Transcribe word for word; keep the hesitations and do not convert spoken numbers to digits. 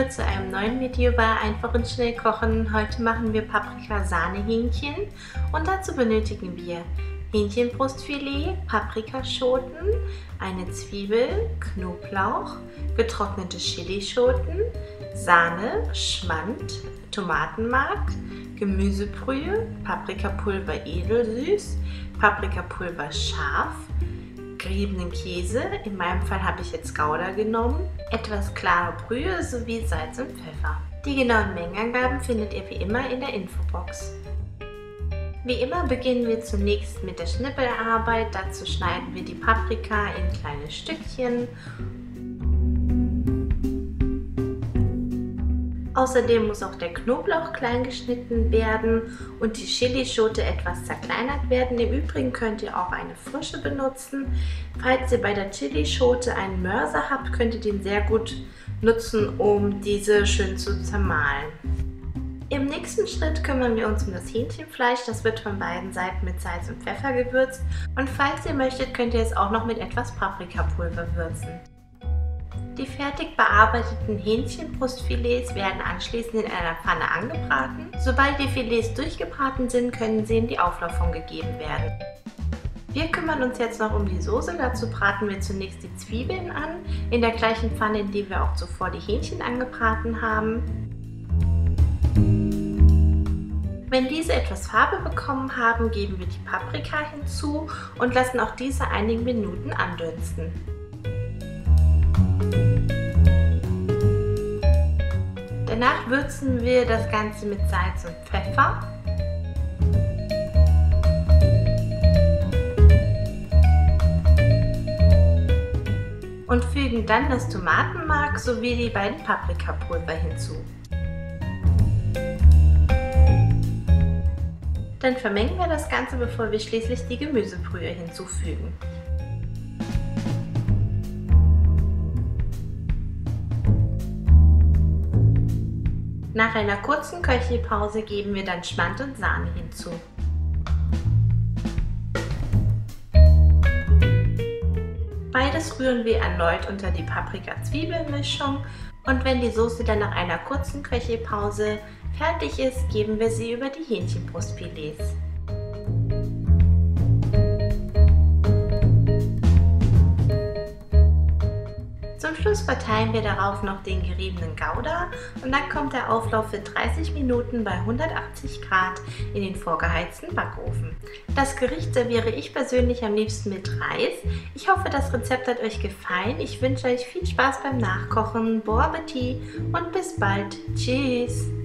Hallo zu einem neuen Video bei Einfach und Schnell Kochen. Heute machen wir Paprika Sahne Hähnchen und dazu benötigen wir Hähnchenbrustfilet, Paprikaschoten, eine Zwiebel, Knoblauch, getrocknete Chilischoten, Sahne, Schmand, Tomatenmark, Gemüsebrühe, Paprikapulver edelsüß, Paprikapulver scharf, geriebenen Käse, in meinem Fall habe ich jetzt Gouda genommen, etwas klare Brühe sowie Salz und Pfeffer. Die genauen Mengenangaben findet ihr wie immer in der Infobox. Wie immer beginnen wir zunächst mit der Schnippelarbeit, dazu schneiden wir die Paprika in kleine Stückchen. Außerdem muss auch der Knoblauch klein geschnitten werden und die Chilischote etwas zerkleinert werden. Im Übrigen könnt ihr auch eine frische benutzen. Falls ihr bei der Chilischote einen Mörser habt, könnt ihr den sehr gut nutzen, um diese schön zu zermahlen. Im nächsten Schritt kümmern wir uns um das Hähnchenfleisch. Das wird von beiden Seiten mit Salz und Pfeffer gewürzt. Und falls ihr möchtet, könnt ihr es auch noch mit etwas Paprikapulver würzen. Die fertig bearbeiteten Hähnchenbrustfilets werden anschließend in einer Pfanne angebraten. Sobald die Filets durchgebraten sind, können sie in die Auflaufform gegeben werden. Wir kümmern uns jetzt noch um die Soße. Dazu braten wir zunächst die Zwiebeln an, in der gleichen Pfanne, in der wir auch zuvor die Hähnchen angebraten haben. Wenn diese etwas Farbe bekommen haben, geben wir die Paprika hinzu und lassen auch diese einige Minuten andünsten. Danach würzen wir das Ganze mit Salz und Pfeffer. Und fügen dann das Tomatenmark sowie die beiden Paprikapulver hinzu. Dann vermengen wir das Ganze, bevor wir schließlich die Gemüsebrühe hinzufügen. Nach einer kurzen Köchelpause geben wir dann Schmand und Sahne hinzu. Beides rühren wir erneut unter die Paprika-Zwiebelmischung und wenn die Soße dann nach einer kurzen Köchelpause fertig ist, geben wir sie über die Hähnchenbrustfilets. Zum Schluss verteilen wir darauf noch den geriebenen Gouda und dann kommt der Auflauf für dreißig Minuten bei hundertachtzig Grad in den vorgeheizten Backofen. Das Gericht serviere ich persönlich am liebsten mit Reis. Ich hoffe, das Rezept hat euch gefallen. Ich wünsche euch viel Spaß beim Nachkochen, bon Appetit und bis bald. Tschüss!